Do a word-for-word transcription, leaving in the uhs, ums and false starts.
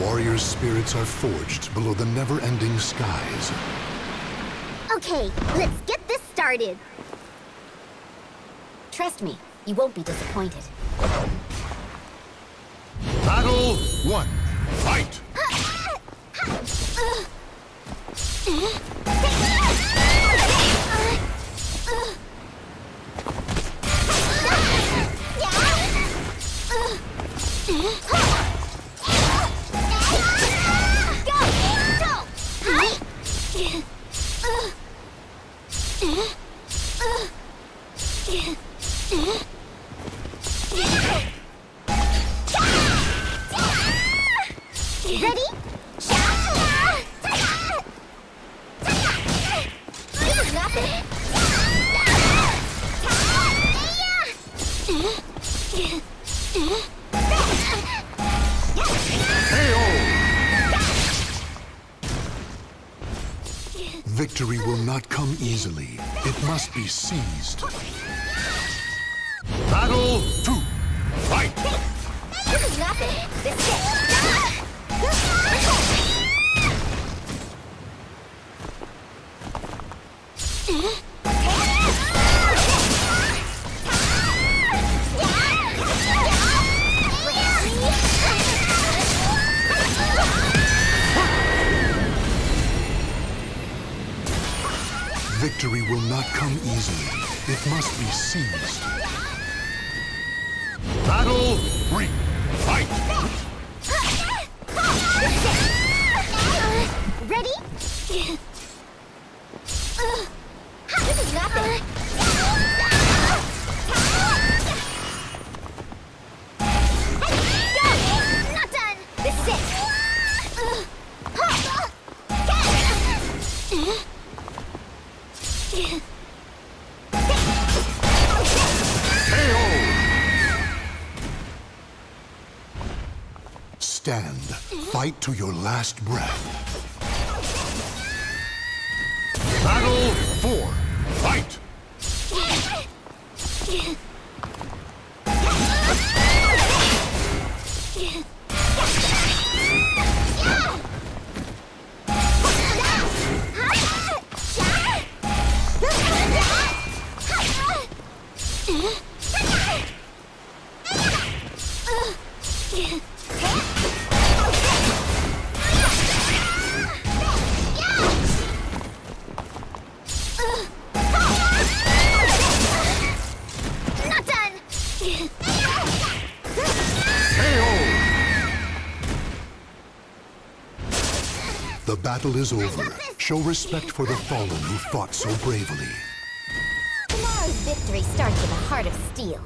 Warriors' spirits are forged below the never-ending skies. Okay, let's get this started. Trust me, you won't be disappointed. Battle one. Fight! Ready? Victory will not come easily. It must be seized. Battle two. Fight! This is nothing. This is it. Victory will not come easily. It must be seized. Battle three. Fight! Ready? This is nothing. Go! Not done! This is it. K O! Stand. Fight to your last breath. Battle four. Fight! The battle is over. Show respect for the fallen who fought so bravely. Tomorrow's victory starts with a heart of steel.